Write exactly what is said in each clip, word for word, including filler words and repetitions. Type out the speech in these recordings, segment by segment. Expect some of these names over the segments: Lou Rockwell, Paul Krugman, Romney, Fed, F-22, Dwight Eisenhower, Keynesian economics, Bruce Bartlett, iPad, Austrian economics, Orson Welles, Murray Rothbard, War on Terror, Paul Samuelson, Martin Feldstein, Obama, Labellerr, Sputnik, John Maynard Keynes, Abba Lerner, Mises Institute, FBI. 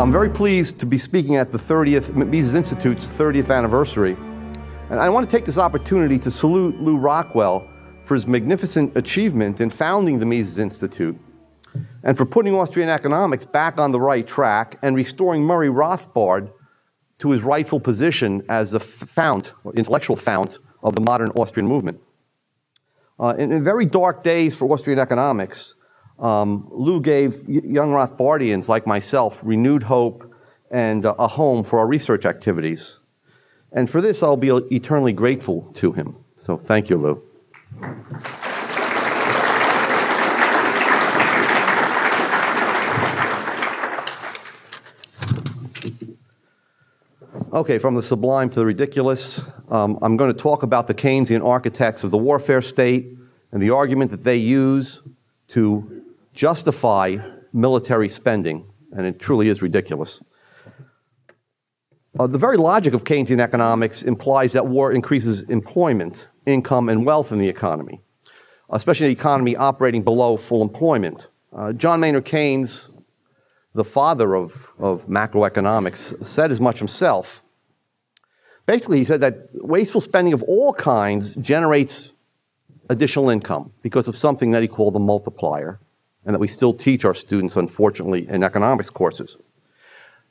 I'm very pleased to be speaking at the thirtieth, Mises Institute's thirtieth anniversary. And I want to take this opportunity to salute Lou Rockwell for his magnificent achievement in founding the Mises Institute and for putting Austrian economics back on the right track and restoring Murray Rothbard to his rightful position as the fount, intellectual fount, of the modern Austrian movement. Uh, in, in very dark days for Austrian economics, um, Lou gave young Rothbardians like myself renewed hope and uh, a home for our research activities. And for this, I'll be eternally grateful to him. So thank you, Lou. Okay, from the sublime to the ridiculous, um, I'm going to talk about the Keynesian architects of the warfare state and the argument that they use to justify military spending, and it truly is ridiculous. Uh, the very logic of Keynesian economics implies that war increases employment, income, and wealth in the economy, especially an economy operating below full employment. Uh, John Maynard Keynes, the father of, of macroeconomics, said as much himself. Basically, he said that wasteful spending of all kinds generates additional income because of something that he called the multiplier, and that we still teach our students, unfortunately, in economics courses.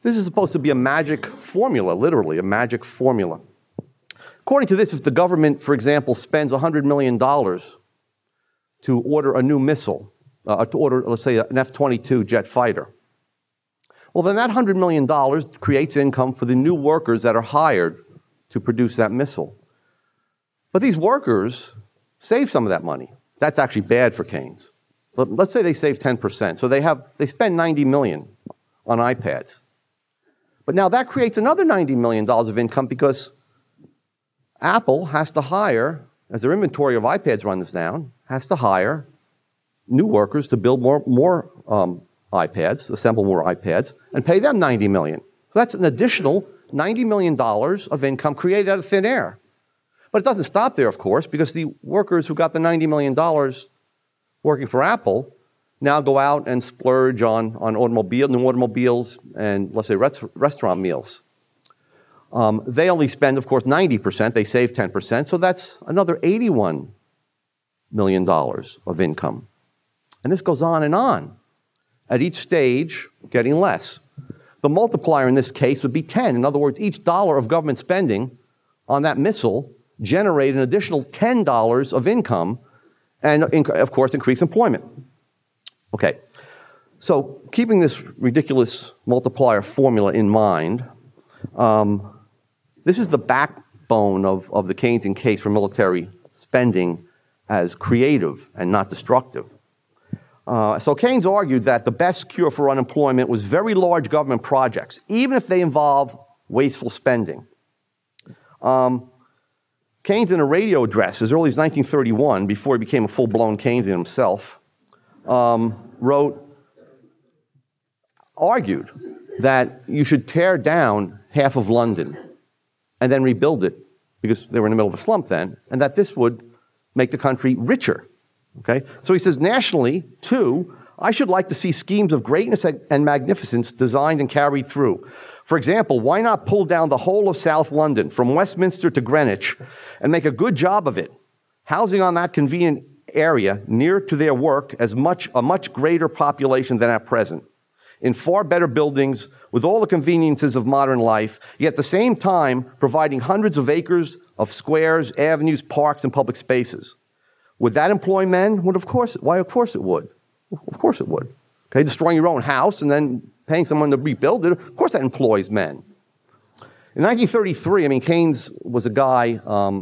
This is supposed to be a magic formula, literally, a magic formula. According to this, if the government, for example, spends one hundred million dollars to order a new missile, uh, to order, let's say, an F twenty-two jet fighter, well, then that one hundred million dollars creates income for the new workers that are hired to produce that missile. But these workers save some of that money. That's actually bad for Keynes. But let's say they save ten percent. So they, have, they spend ninety million dollars on iPads. But now that creates another ninety million dollars of income because Apple has to hire, as their inventory of iPads runs down, has to hire new workers to build more, more um, iPads, assemble more iPads, and pay them ninety million dollars. So that's an additional ninety million dollars of income created out of thin air. But it doesn't stop there, of course, because the workers who got the ninety million dollars working for Apple now go out and splurge on, on automobile, new automobiles and, let's say, rest, restaurant meals. Um, they only spend, of course, ninety percent. They save ten percent. So that's another eighty-one million dollars of income. And this goes on and on. At each stage, getting less. The multiplier in this case would be ten. In other words, each dollar of government spending on that missile generated an additional ten dollars of income and, of course, increased employment. Okay, so keeping this ridiculous multiplier formula in mind, um, this is the backbone of, of the Keynesian case for military spending as creative and not destructive. Uh, so Keynes argued that the best cure for unemployment was very large government projects, even if they involve wasteful spending. Um, Keynes, in a radio address as early as nineteen thirty-one, before he became a full-blown Keynesian himself, Um, wrote, argued that you should tear down half of London and then rebuild it, because they were in the middle of a slump then, and that this would make the country richer. Okay? So he says, nationally, too, I should like to see schemes of greatness and magnificence designed and carried through. For example, why not pull down the whole of South London, from Westminster to Greenwich, and make a good job of it, housing on that convenient area near to their work as much a much greater population than at present, in far better buildings with all the conveniences of modern life, yet at the same time providing hundreds of acres of squares, avenues, parks, and public spaces. Would that employ men? Would of course why of course it would. Of course it would. Okay, destroying your own house and then paying someone to rebuild it, of course that employs men. In nineteen thirty-three, I mean, Keynes was a guy um,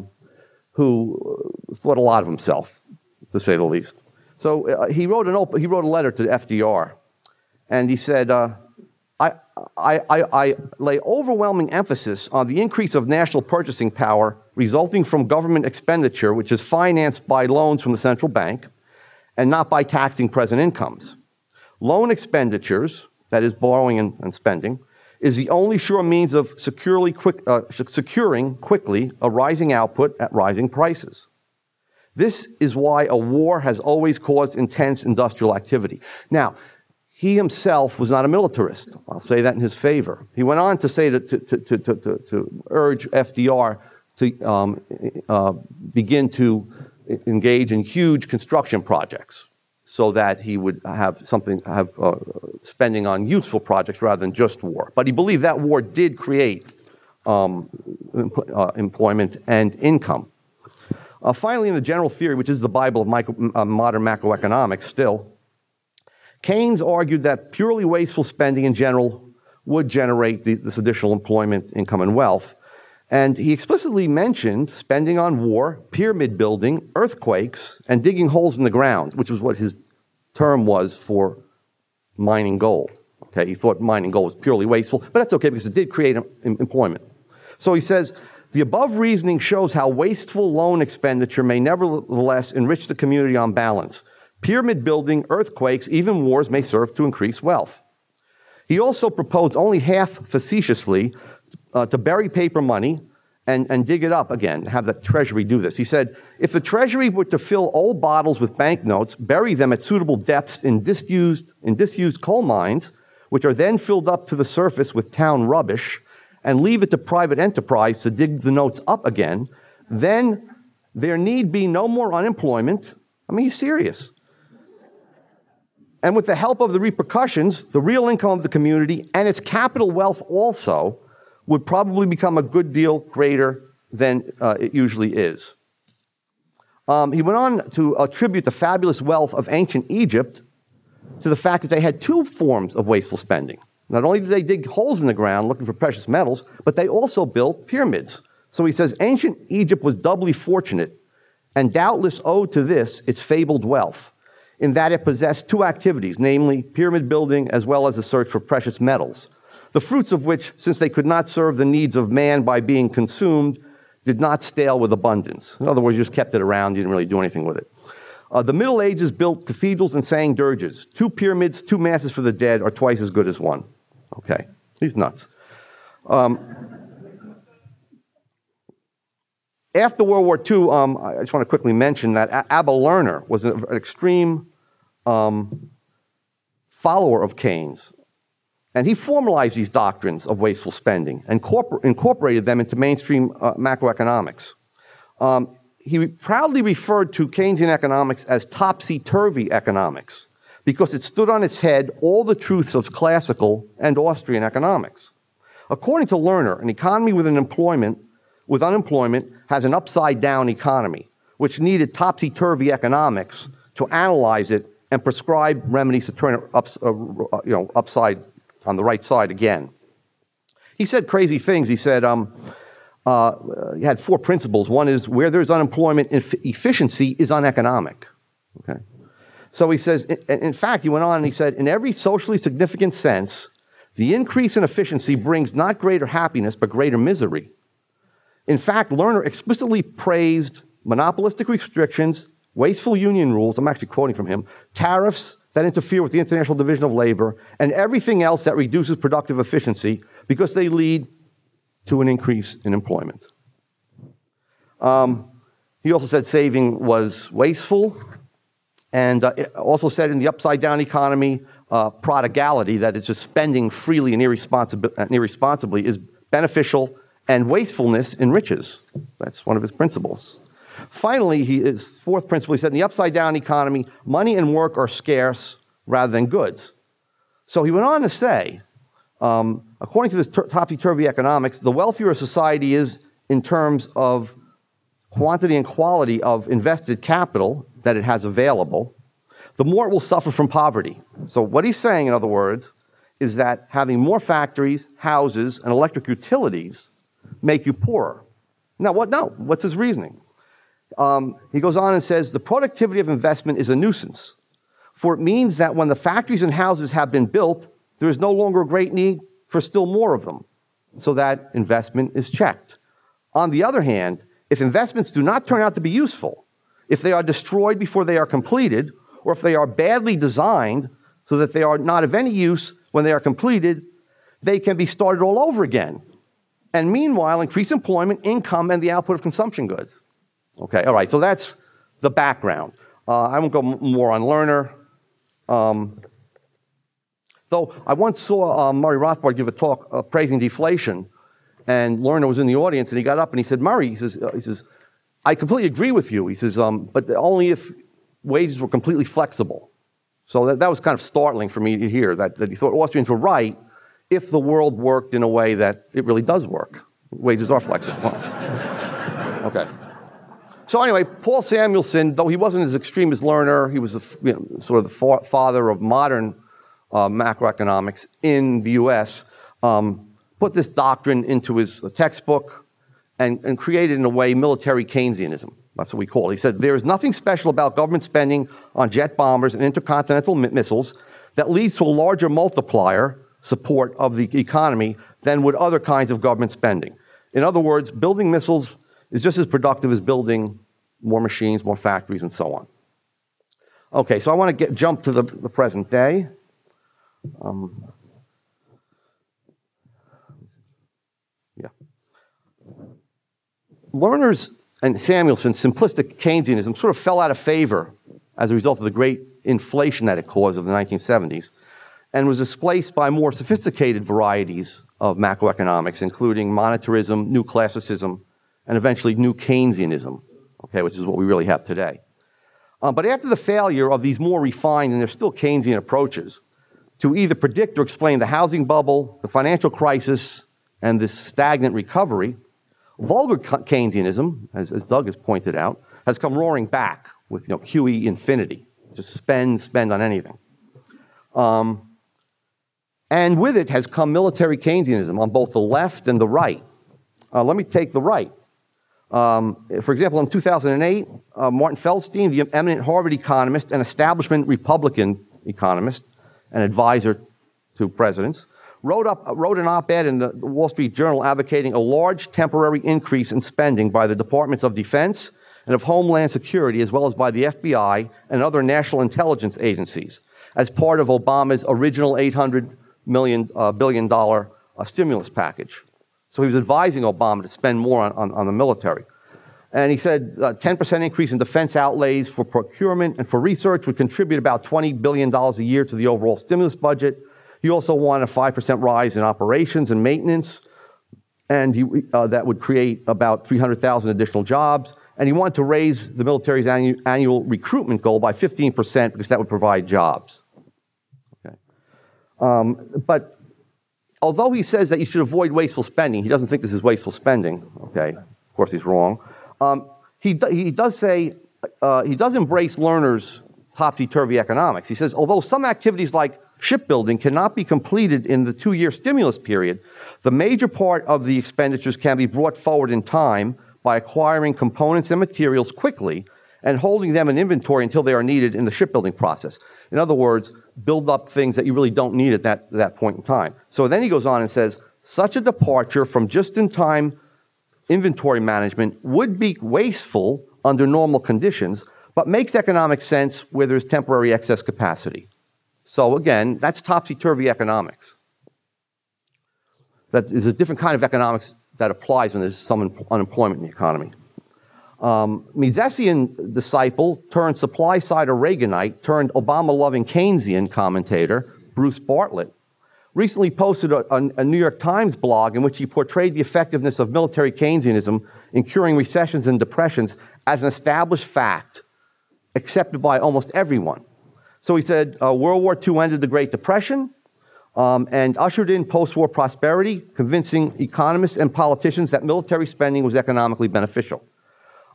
who thought a lot of himself, to say the least. So uh, he wrote an op he wrote a letter to F D R, and he said, uh, I, I, I, I lay overwhelming emphasis on the increase of national purchasing power resulting from government expenditure, which is financed by loans from the central bank, and not by taxing present incomes. Loan expenditures, that is borrowing and, and spending, is the only sure means of securely quick, uh, securing quickly a rising output at rising prices. This is why a war has always caused intense industrial activity. Now, He himself was not a militarist. I'll say that in his favor. He went on to say that, to, to, to, to, to urge F D R to um, uh, begin to engage in huge construction projects so that he would have something, have uh, spending on useful projects rather than just war. But he believed that war did create um, uh, employment and income. Uh, finally, in the general theory, which is the Bible of micro, uh, modern macroeconomics still, Keynes argued that purely wasteful spending in general would generate the, this additional employment, income, and wealth. And he explicitly mentioned spending on war, pyramid building, earthquakes, and digging holes in the ground, which was what his term was for mining gold. Okay, he thought mining gold was purely wasteful, but that's okay because it did create employment. So he says, the above reasoning shows how wasteful loan expenditure may nevertheless enrich the community on balance. Pyramid building, earthquakes, even wars may serve to increase wealth. He also proposed, only half facetiously, uh, to bury paper money and, and dig it up again, have the Treasury do this. He said, if the Treasury were to fill old bottles with banknotes, bury them at suitable depths in disused, in disused coal mines, which are then filled up to the surface with town rubbish, and leave it to private enterprise to dig the notes up again, then there need be no more unemployment. I mean, he's serious. And with the help of the repercussions, the real income of the community and its capital wealth also would probably become a good deal greater than uh, it usually is. Um, he went on to attribute the fabulous wealth of ancient Egypt to the fact that they had two forms of wasteful spending. Not only did they dig holes in the ground looking for precious metals, but they also built pyramids. So he says, ancient Egypt was doubly fortunate and doubtless owed to this its fabled wealth, in that it possessed two activities, namely pyramid building as well as the search for precious metals, the fruits of which, since they could not serve the needs of man by being consumed, did not stale with abundance. In other words, you just kept it around, you didn't really do anything with it. Uh, the Middle Ages built cathedrals and sang dirges. Two pyramids, two masses for the dead are twice as good as one. Okay, he's nuts. Um, After World War Two, um, I just want to quickly mention that Abba Lerner was an extreme um, follower of Keynes. And he formalized these doctrines of wasteful spending and incorporated them into mainstream uh, macroeconomics. Um, he proudly referred to Keynesian economics as topsy-turvy economics because it stood on its head all the truths of classical and Austrian economics. According to Lerner, an economy with an employment with unemployment has an upside-down economy, which needed topsy-turvy economics to analyze it and prescribe remedies to turn it ups, uh, you know, upside on the right side again. He said crazy things. He said um, uh, he had four principles. One is, where there's unemployment, efficiency is uneconomic. Okay? So he says, in, in fact, he went on and he said, in every socially significant sense, the increase in efficiency brings not greater happiness, but greater misery. In fact, Lerner explicitly praised monopolistic restrictions, wasteful union rules, I'm actually quoting from him, tariffs that interfere with the international division of labor, and everything else that reduces productive efficiency because they lead to an increase in employment. Um, he also said saving was wasteful, and uh, also said in the upside-down economy, uh, prodigality, that it's just spending freely and, irresponsi and irresponsibly is beneficial, and wastefulness enriches. That's one of his principles. Finally, he, his fourth principle, he said, in the upside-down economy, money and work are scarce rather than goods. So he went on to say, um, according to this topsy-turvy economics, the wealthier a society is in terms of quantity and quality of invested capital that it has available, the more it will suffer from poverty. So what he's saying, in other words, is that having more factories, houses, and electric utilities make you poorer. Now, what, no, what's his reasoning? Um, he goes on and says, the productivity of investment is a nuisance, for it means that when the factories and houses have been built, there is no longer a great need for still more of them, so that investment is checked. On the other hand, if investments do not turn out to be useful, if they are destroyed before they are completed, or if they are badly designed so that they are not of any use when they are completed, they can be started all over again, and meanwhile, increase employment, income, and the output of consumption goods. Okay, all right, so that's the background. Uh, I won't go more on Lerner. Um, Though I once saw uh, Murray Rothbard give a talk uh, praising deflation, and Lerner was in the audience, and he got up and he said, Murray, he says, uh, he says I completely agree with you. He says, um, but only if wages were completely flexible. So that, that was kind of startling for me to hear, that, that he thought Austrians were right if the world worked in a way that it really does work. Wages are flexible. Okay. So anyway, Paul Samuelson, though he wasn't as extreme as Lerner, he was a, you know, sort of the father of modern uh, macroeconomics in the U S, um, put this doctrine into his textbook and, and created, in a way, military Keynesianism. That's what we call it. He said, there is nothing special about government spending on jet bombers and intercontinental missiles that leads to a larger multiplier support of the economy than would other kinds of government spending. In other words, building missiles is just as productive as building more machines, more factories, and so on. Okay, so I want to get, jump to the, the present day. Um, yeah. Lerner's and Samuelson's simplistic Keynesianism sort of fell out of favor as a result of the great inflation that it caused of the nineteen seventies, and was displaced by more sophisticated varieties of macroeconomics, including monetarism, new classicism, and eventually new Keynesianism, okay, which is what we really have today. Um, but after the failure of these more refined, and they're still Keynesian approaches, to either predict or explain the housing bubble, the financial crisis, and this stagnant recovery, vulgar Keynesianism, as, as Doug has pointed out, has come roaring back with you know, Q E infinity. Just spend, spend on anything. Um, and with it has come military Keynesianism on both the left and the right. Uh, let me take the right. Um, for example, in two thousand eight, uh, Martin Feldstein, the eminent Harvard economist and establishment Republican economist and advisor to presidents, wrote, up, wrote an op-ed in the Wall Street Journal advocating a large temporary increase in spending by the Departments of Defense and of Homeland Security, as well as by the F B I and other national intelligence agencies, as part of Obama's original eight hundred million dollars, uh, billion dollar uh, stimulus package. So he was advising Obama to spend more on, on, on the military. And he said a ten percent increase in defense outlays for procurement and for research would contribute about twenty billion dollars a year to the overall stimulus budget. He also wanted a five percent rise in operations and maintenance, and he, uh, that would create about three hundred thousand additional jobs. And he wanted to raise the military's annual, annual recruitment goal by fifteen percent because that would provide jobs. Okay. Um, but although he says that you should avoid wasteful spending, he doesn't think this is wasteful spending. Okay, of course he's wrong. Um, he, he does say, uh, he does embrace Lerner's topsy-turvy economics. He says, although some activities like shipbuilding cannot be completed in the two-year stimulus period, the major part of the expenditures can be brought forward in time by acquiring components and materials quickly and holding them in inventory until they are needed in the shipbuilding process. In other words, build up things that you really don't need at that, that point in time. So then he goes on and says, such a departure from just-in-time inventory management would be wasteful under normal conditions, but makes economic sense where there's temporary excess capacity. So again, that's topsy-turvy economics. That is a different kind of economics that applies when there's some unemployment in the economy. Um, Misesian disciple turned supply-side Reaganite turned Obama-loving Keynesian commentator Bruce Bartlett recently posted a, a, a New York Times blog in which he portrayed the effectiveness of military Keynesianism in curing recessions and depressions as an established fact accepted by almost everyone. So he said uh, World War Two ended the Great Depression um, and ushered in post-war prosperity, convincing economists and politicians that military spending was economically beneficial.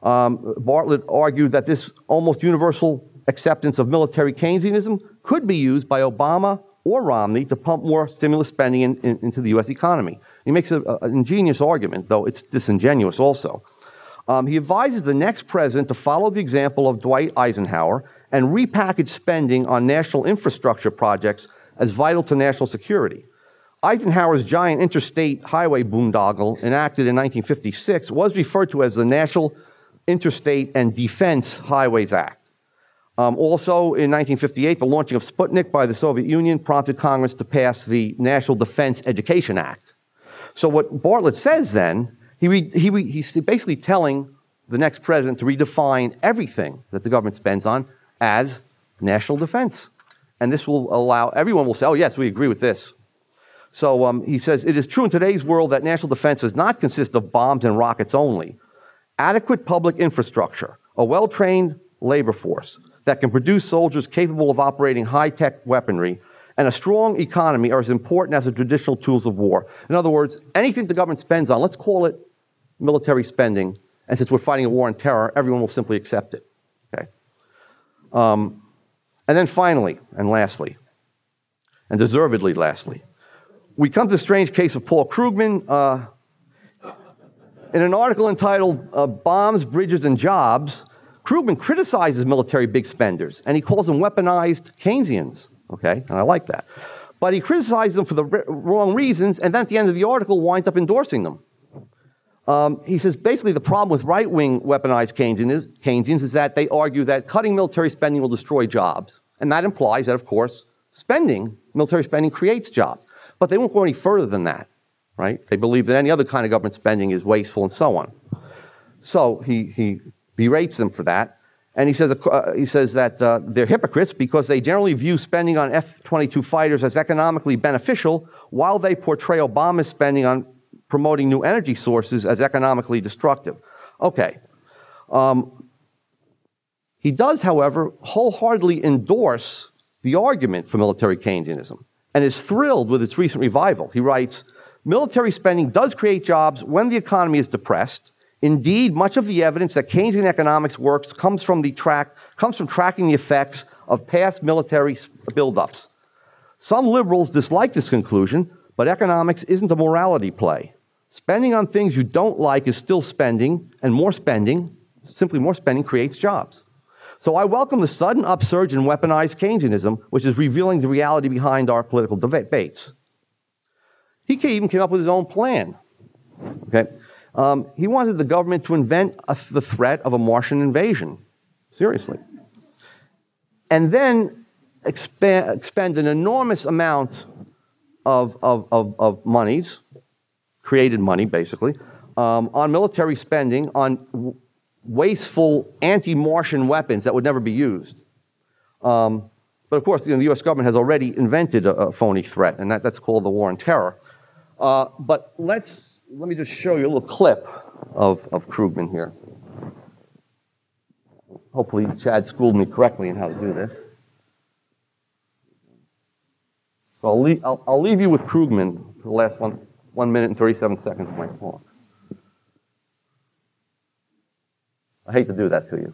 Um, Bartlett argued that this almost universal acceptance of military Keynesianism could be used by Obama or Romney to pump more stimulus spending in, in, into the U S economy. He makes a, a, an ingenious argument, though it's disingenuous also. Um, he advises the next president to follow the example of Dwight Eisenhower and repackage spending on national infrastructure projects as vital to national security. Eisenhower's giant interstate highway boondoggle, enacted in nineteen fifty-six, was referred to as the National Interstate and Defense Highways Act. Um, also, in nineteen fifty-eight, the launching of Sputnik by the Soviet Union prompted Congress to pass the National Defense Education Act. So what Bartlett says then, he re, he re, he's basically telling the next president to redefine everything that the government spends on as national defense. And this will allow, everyone will say, oh yes, we agree with this. So um, he says, it is true in today's world that national defense does not consist of bombs and rockets only. Adequate public infrastructure, a well-trained labor force that can produce soldiers capable of operating high-tech weaponry, and a strong economy are as important as the traditional tools of war. In other words, anything the government spends on, let's call it military spending, and since we're fighting a war on terror, everyone will simply accept it. Okay. Um, and then finally, and lastly, and deservedly lastly, we come to the strange case of Paul Krugman. Uh, in an article entitled uh, Bombs, Bridges, and Jobs, Krugman criticizes military big spenders, and he calls them weaponized Keynesians. Okay, and I like that. But he criticizes them for the wrong reasons, and then at the end of the article winds up endorsing them. Um, he says, basically, the problem with right-wing weaponized Keynesians, Keynesians is that they argue that cutting military spending will destroy jobs. And that implies that, of course, spending, military spending creates jobs. But they won't go any further than that, right? They believe that any other kind of government spending is wasteful and so on. So he, he berates them for that. And he says, uh, he says that uh, they're hypocrites because they generally view spending on F twenty-two fighters as economically beneficial, while they portray Obama's spending on promoting new energy sources as economically destructive. Okay. Um, he does, however, wholeheartedly endorse the argument for military Keynesianism and is thrilled with its recent revival. He writes, military spending does create jobs when the economy is depressed. Indeed, much of the evidence that Keynesian economics works comes from, the track, comes from tracking the effects of past military buildups. Some liberals dislike this conclusion, but economics isn't a morality play. Spending on things you don't like is still spending, and more spending, simply more spending, creates jobs. So I welcome the sudden upsurge in weaponized Keynesianism, which is revealing the reality behind our political debates. He even came up with his own plan. Okay. Um, he wanted the government to invent a th the threat of a Martian invasion, seriously, and then expand, expend an enormous amount of, of, of, of monies, created money basically, um, on military spending on w wasteful anti-Martian weapons that would never be used. Um, but of course, you know, the U S government has already invented a, a phony threat, and that, that's called the War on Terror. Uh, but let's... Let me just show you a little clip of, of Krugman here. Hopefully Chad schooled me correctly in how to do this. So I'll, leave, I'll, I'll leave you with Krugman for the last one, one minute and thirty-seven seconds of my talk. I hate to do that to you.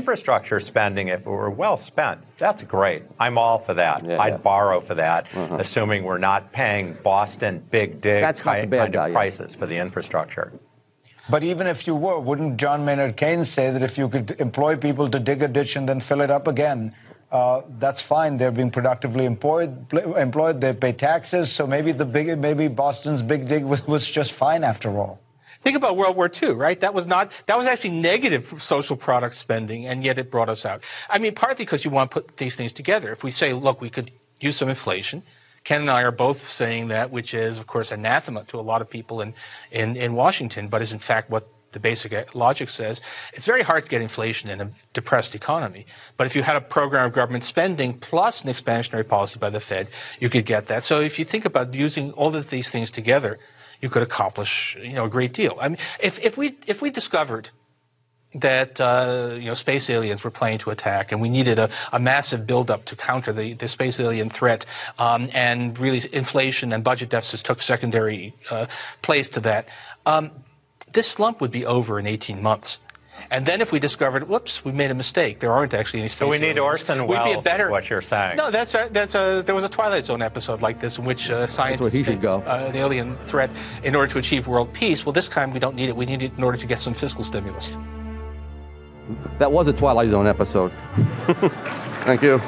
Infrastructure spending, if it were well spent, that's great. I'm all for that. Yeah, I'd yeah. borrow for that, uh-huh. assuming we're not paying Boston big dig that's kind, kind guy, of prices yeah. for the infrastructure. But even if you were, wouldn't John Maynard Keynes say that if you could employ people to dig a ditch and then fill it up again, uh, that's fine. They're being productively employed, employed. They pay taxes. So maybe the big, maybe Boston's big dig was, was just fine after all. Think about World War Two, right? That was not, that was actually negative social product spending, and yet it brought us out. I mean, partly because you want to put these things together. If we say, look, we could use some inflation, Ken and I are both saying that, which is, of course, anathema to a lot of people in, in, in Washington, but is in fact what the basic logic says. It's very hard to get inflation in a depressed economy. But if you had a program of government spending plus an expansionary policy by the Fed, you could get that. So if you think about using all of these things together, you could accomplish, you know, a great deal. I mean, if, if we if we discovered that uh, you know, space aliens were planning to attack, and we needed a, a massive buildup to counter the, the space alien threat, um, and really inflation and budget deficits took secondary uh, place to that, um, this slump would be over in eighteen months. And then if we discovered, whoops, we made a mistake. There aren't actually any space aliens. So we need Orson Welles, is what you're saying. No, that's a, that's a, there was a Twilight Zone episode like this in which uh, scientists faced uh, an alien threat in order to achieve world peace. Well, this time we don't need it. We need it in order to get some fiscal stimulus. That was a Twilight Zone episode. Thank you.